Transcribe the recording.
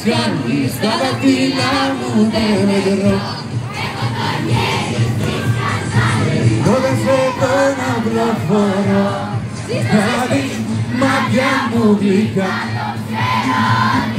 Stamattina mutare vedrò dove freddo non proverò, ma abbiamo obbligato